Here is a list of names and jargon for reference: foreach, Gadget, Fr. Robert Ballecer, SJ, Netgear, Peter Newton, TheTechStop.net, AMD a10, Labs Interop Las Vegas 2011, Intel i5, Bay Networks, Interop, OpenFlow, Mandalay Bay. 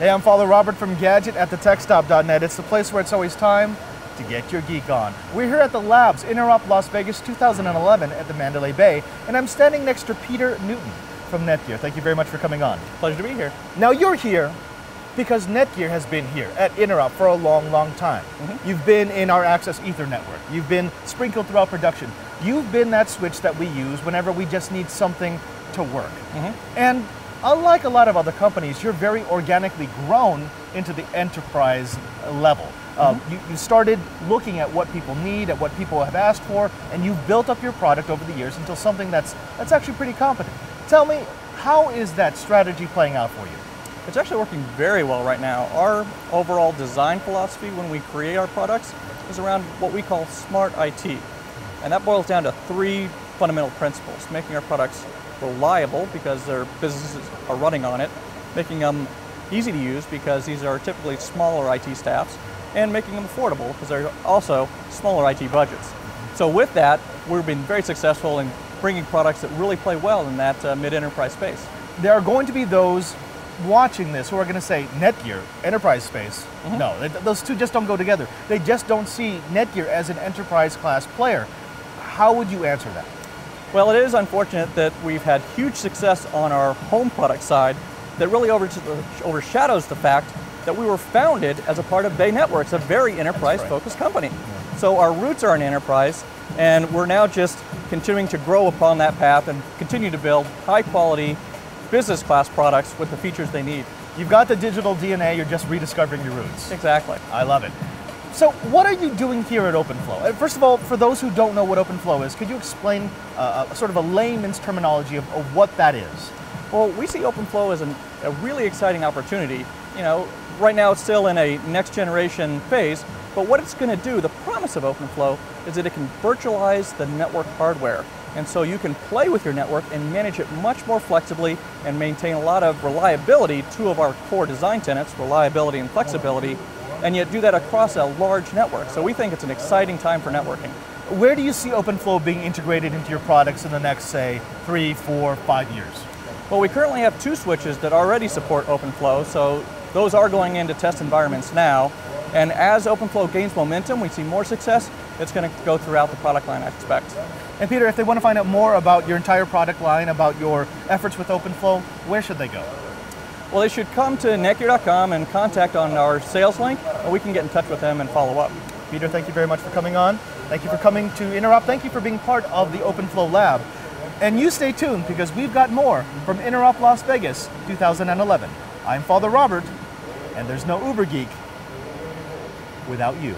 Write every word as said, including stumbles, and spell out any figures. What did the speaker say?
Hey, I'm Father Robert from Gadget at the Tech Stop dot net. It's the place where it's always time to get your geek on. We're here at the Labs Interop Las Vegas two thousand eleven at the Mandalay Bay, and I'm standing next to Peter Newton from Netgear. Thank you very much for coming on. Pleasure to be here. Now, you're here because Netgear has been here at Interop for a long, long time. Mm-hmm. You've been in our Access Ether network. You've been sprinkled throughout production. You've been that switch that we use whenever we just need something to work. Mm-hmm. And unlike a lot of other companies, you're very organically grown into the enterprise level. Mm-hmm. um, you, you started looking at what people need, at what people have asked for, and you've built up your product over the years until something that's, that's actually pretty competent. Tell me, how is that strategy playing out for you? It's actually working very well right now. Our overall design philosophy when we create our products is around what we call smart I T. And that boils down to three fundamental principles: making our products reliable because their businesses are running on it, making them easy to use because these are typically smaller I T staffs, and making them affordable because they're also smaller I T budgets. So with that, we've been very successful in bringing products that really play well in that uh, mid-enterprise space. There are going to be those watching this who are going to say, Netgear, enterprise space, mm-hmm. no, they, those two just don't go together. They just don't see Netgear as an enterprise class player. How would you answer that? Well, it is unfortunate that we've had huge success on our home product side that really overshadows the fact that we were founded as a part of Bay Networks, a very enterprise-focused company. Yeah. So our roots are in enterprise, and we're now just continuing to grow upon that path and continue to build high-quality business-class products with the features they need. You've got the digital D N A, you're just rediscovering your roots. Exactly. I love it. So what are you doing here at OpenFlow? First of all, for those who don't know what OpenFlow is, could you explain uh, a, sort of a layman's terminology of, of what that is? Well, we see OpenFlow as an, a really exciting opportunity. You know, right now it's still in a next generation phase, but what it's going to do, the promise of OpenFlow, is that it can virtualize the network hardware. And so you can play with your network and manage it much more flexibly and maintain a lot of reliability, two of our core design tenets, reliability and flexibility, and yet do that across a large network. So we think it's an exciting time for networking. Where do you see OpenFlow being integrated into your products in the next, say, three, four, five years? Well, we currently have two switches that already support OpenFlow, so those are going into test environments now. And as OpenFlow gains momentum, we see more success. It's going to go throughout the product line, I expect. And Peter, if they want to find out more about your entire product line, about your efforts with OpenFlow, where should they go? Well, they should come to Netgear dot com and contact on our sales link, and we can get in touch with them and follow up. Peter, thank you very much for coming on. Thank you for coming to Interop. Thank you for being part of the OpenFlow Lab. And you stay tuned, because we've got more from Interop Las Vegas two thousand eleven. I'm Father Robert, and there's no Uber Geek without you.